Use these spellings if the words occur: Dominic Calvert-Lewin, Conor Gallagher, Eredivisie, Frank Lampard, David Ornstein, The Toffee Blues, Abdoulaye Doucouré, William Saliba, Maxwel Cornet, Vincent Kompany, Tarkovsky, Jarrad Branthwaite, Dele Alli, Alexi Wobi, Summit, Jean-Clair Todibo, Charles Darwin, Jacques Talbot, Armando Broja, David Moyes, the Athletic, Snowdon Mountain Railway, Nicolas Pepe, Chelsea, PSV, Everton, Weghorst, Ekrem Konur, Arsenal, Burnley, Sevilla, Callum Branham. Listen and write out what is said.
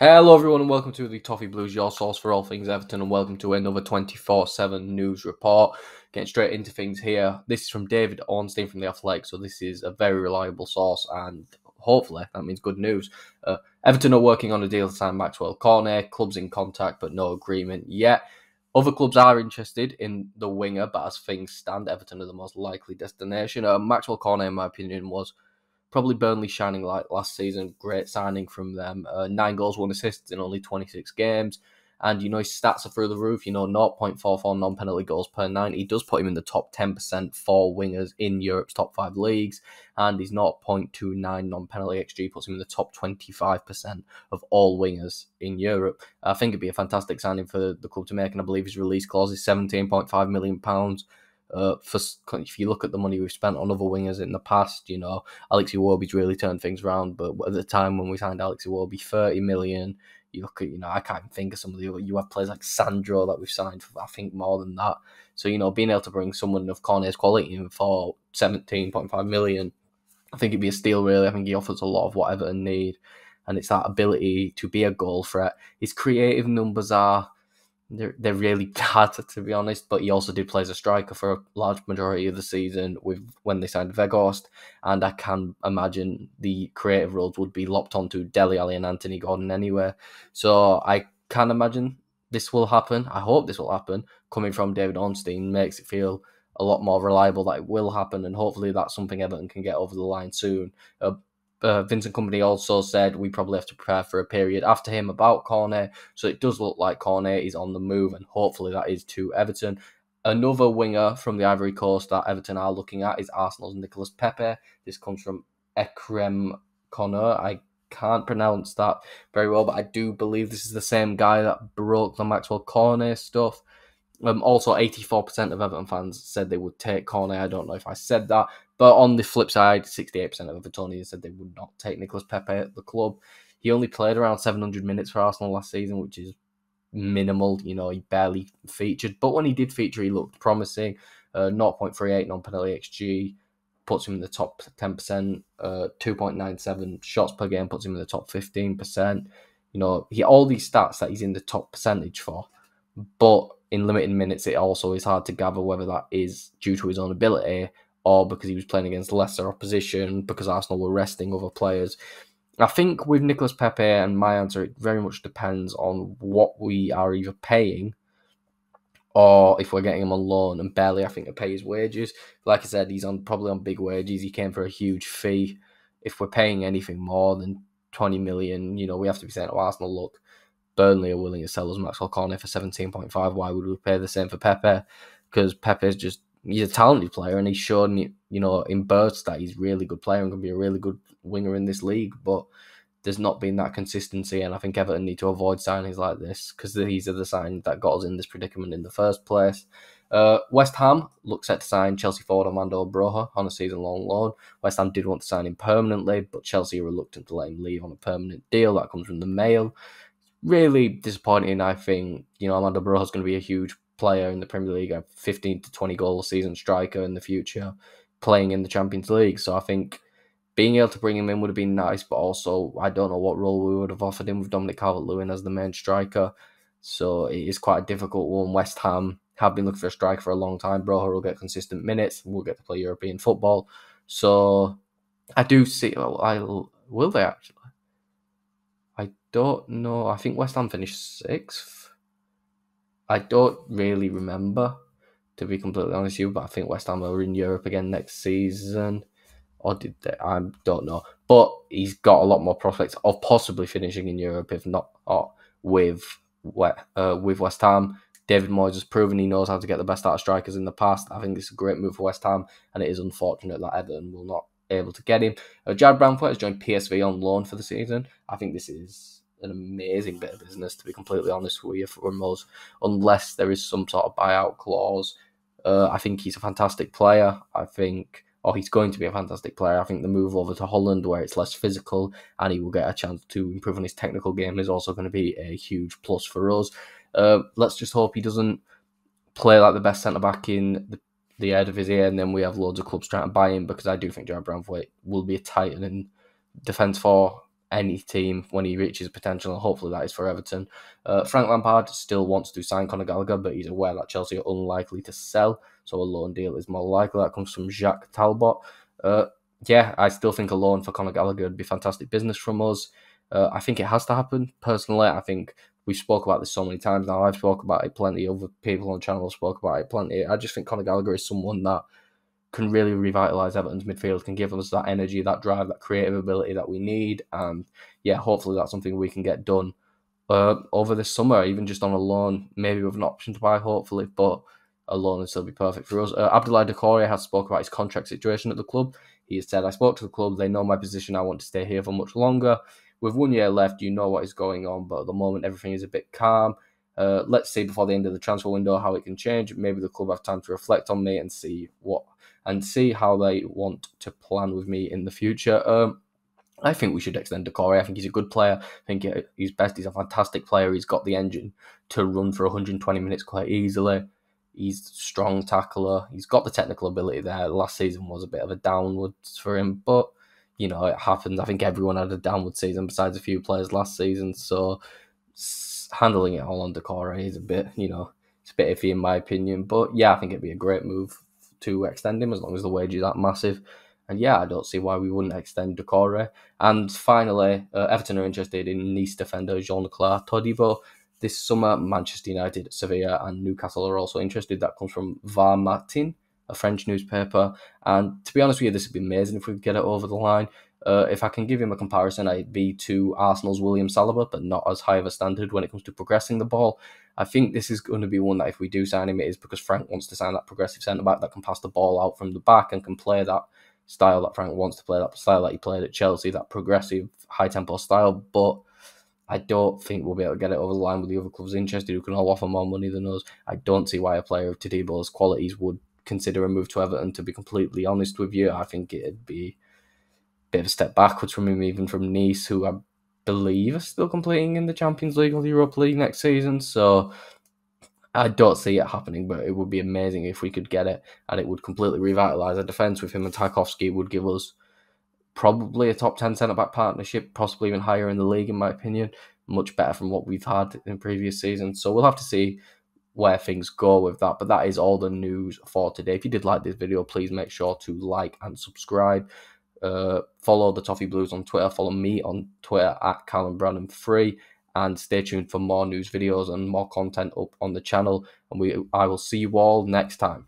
Hello everyone and welcome to the Toffee Blues, your source for all things Everton, and welcome to another 24/7 news report. Getting straight into things here. This is from David Ornstein from the Athletic, so this is a very reliable source and hopefully that means good news. Everton are working on a deal to sign Maxwel Cornet, clubs in contact but no agreement yet. Other clubs are interested in the winger, but as things stand, Everton are the most likely destination. Maxwel Cornet, in my opinion, was probably Burnley shining light last season. Great signing from them. 9 goals, 1 assist in only 26 games. And, you know, his stats are through the roof. You know, 0.44 non-penalty goals per 90. Does put him in the top 10% for wingers in Europe's top 5 leagues. And his 0.29 non-penalty XG puts him in the top 25% of all wingers in Europe. I think it'd be a fantastic signing for the club to make. And I believe his release clause is £17.5 million. If you look at the money we've spent on other wingers in the past, you know, Alexi Wobi's really turned things around, but at the time when we signed Alexi Wobi, £30 million, you look at, you know, I can't even think of some of the other, you have players like Sandro that we've signed for, I think, more than that. So, you know, being able to bring someone of Cornet's quality in for £17.5 million, I think it'd be a steal, really. I think he offers a lot of what Everton need, and it's that ability to be a goal threat. His creative numbers are They're really bad, to be honest, but he also did play as a striker for a large majority of the season when they signed Weghorst, and I can imagine the creative roles would be lopped onto Dele Alli and Anthony Gordon anyway. So I can imagine this will happen. I hope this will happen. Coming from David Ornstein makes it feel a lot more reliable that it will happen, and hopefully that's something Everton can get over the line soon. Vincent Kompany also said we probably have to prepare for a period after him about Cornet, so it does look like Cornet is on the move, and hopefully that is to Everton. Another winger from the Ivory Coast that Everton are looking at is Arsenal's Nicolas Pepe. This comes from Ekrem Konur. I can't pronounce that very well, but I do believe this is the same guy that broke the Maxwel Cornet stuff. Also, 84% of Everton fans said they would take Cornet. I don't know if I said that. But on the flip side, 68% of Evertonians said they would not take Nicolas Pepe at the club. He only played around 700 minutes for Arsenal last season, which is minimal. You know, he barely featured. But when he did feature, he looked promising. 0.38 non-penalty XG puts him in the top 10%. 2.97 shots per game puts him in the top 15%. You know, all these stats that he's in the top percentage for. But in limited minutes, it also is hard to gather whether that is due to his own ability or because he was playing against lesser opposition, because Arsenal were resting other players. I think with Nicolas Pepe, and my answer, it very much depends on what we are either paying or if we're getting him on loan, and barely, I think, to pay his wages. Like I said, he's probably on big wages. He came for a huge fee. If we're paying anything more than 20 million, you know, we have to be saying to Arsenal, look, Burnley are willing to sell us Maxwel Cornet for 17.5. Why would we pay the same for Pepe? Because Pepe's just, he's a talented player, and he's shown, you know, in bursts that he's a really good player and can be a really good winger in this league, but there's not been that consistency, and I think Everton need to avoid signings like this, because these are the signings that got us in this predicament in the first place. West Ham look set to sign Chelsea forward Armando Broja on a season-long loan. West Ham did want to sign him permanently, but Chelsea are reluctant to let him leave on a permanent deal. That comes from the Mail. Really disappointing, I think. You know, Armando Broja is going to be a huge player in the Premier League, a 15 to 20 goal a season striker in the future, playing in the Champions League. So I think being able to bring him in would have been nice, but also I don't know what role we would have offered him with Dominic Calvert-Lewin as the main striker. So it is quite a difficult one. West Ham have been looking for a striker for a long time. Broja will get consistent minutes. We'll get to play European football. So I do see... Will they actually? I don't know. I think West Ham finished 6th. I don't really remember, to be completely honest with you, but I think West Ham are in Europe again next season. Or did they? I don't know. But he's got a lot more prospects of possibly finishing in Europe, if not with West Ham. David Moyes has proven he knows how to get the best out of strikers in the past. I think this is a great move for West Ham, and it is unfortunate that Everton will not be able to get him. Jarrad Branthwaite has joined PSV on loan for the season. I think this is an amazing bit of business, to be completely honest with you, from us, unless there is some sort of buyout clause. I think he's a fantastic player. He's going to be a fantastic player. I think the move over to Holland, where it's less physical and he will get a chance to improve on his technical game, is also going to be a huge plus for us. Let's just hope he doesn't play like the best centre-back in the Eredivisie, and then we have loads of clubs trying to buy him, because I do think Jarrad Branthwaite will be a titan in defence for any team when he reaches potential, and hopefully that is for Everton. Frank Lampard still wants to sign Conor Gallagher, but he's aware that Chelsea are unlikely to sell, so a loan deal is more likely. That comes from Jacques Talbot. Yeah, I still think a loan for Conor Gallagher would be fantastic business from us. I think it has to happen. Personally, I think we've spoke about this so many times now. I've spoke about it plenty. Other people on the channel have spoke about it plenty. I just think Conor Gallagher is someone that can really revitalise Everton's midfield, can give us that energy, that drive, that creative ability that we need. And yeah, hopefully that's something we can get done over this summer, even just on a loan, maybe with an option to buy, hopefully. But a loan would still be perfect for us. Abdoulaye Doucouré has spoke about his contract situation at the club. He has said, I spoke to the club, they know my position, I want to stay here for much longer. With 1 year left, you know what is going on, but at the moment everything is a bit calm. Let's see before the end of the transfer window how it can change. Maybe the club have time to reflect on me and see how they want to plan with me in the future. I think we should extend Doucouré. I think he's a good player. I think he's best. He's a fantastic player. He's got the engine to run for 120 minutes quite easily. He's a strong tackler. He's got the technical ability there. Last season was a bit of a downwards for him, but you know, it happens. I think everyone had a downward season besides a few players last season. So handling it all on Doucouré is a bit, you know, it's a bit iffy in my opinion. But yeah, I think it'd be a great move to extend him as long as the wage is that massive. And yeah, I don't see why we wouldn't extend Doucouré. And finally, Everton are interested in Nice defender Jean-Clair Todibo. This summer, Manchester United, Sevilla and Newcastle are also interested. That comes from Var Martin, a French newspaper. And to be honest with you, this would be amazing if we could get it over the line. If I can give him a comparison, I'd be to Arsenal's William Saliba, but not as high of a standard when it comes to progressing the ball. I think this is going to be one that if we do sign him, it is because Frank wants to sign that progressive centre-back that can pass the ball out from the back and can play that style that Frank wants to play, that style that he played at Chelsea, that progressive, high-tempo style. But I don't think we'll be able to get it over the line with the other clubs interested who can all offer more money than us. I don't see why a player of Todibo's qualities would consider a move to Everton, to be completely honest with you. I think it'd be a bit of a step backwards from him, even from Nice, who I believe are still competing in the Champions League or the Europa League next season. So I don't see it happening, but it would be amazing if we could get it, and it would completely revitalise our defence with him and Tarkovsky. Would give us probably a top 10 centre-back partnership, possibly even higher in the league, in my opinion. Much better from what we've had in previous seasons. So we'll have to see where things go with that. But that is all the news for today. If you did like this video, please make sure to like and subscribe. Follow the Toffee Blues on Twitter. Follow me on Twitter at Callum Branham 3. And stay tuned for more news videos and more content up on the channel. And I will see you all next time.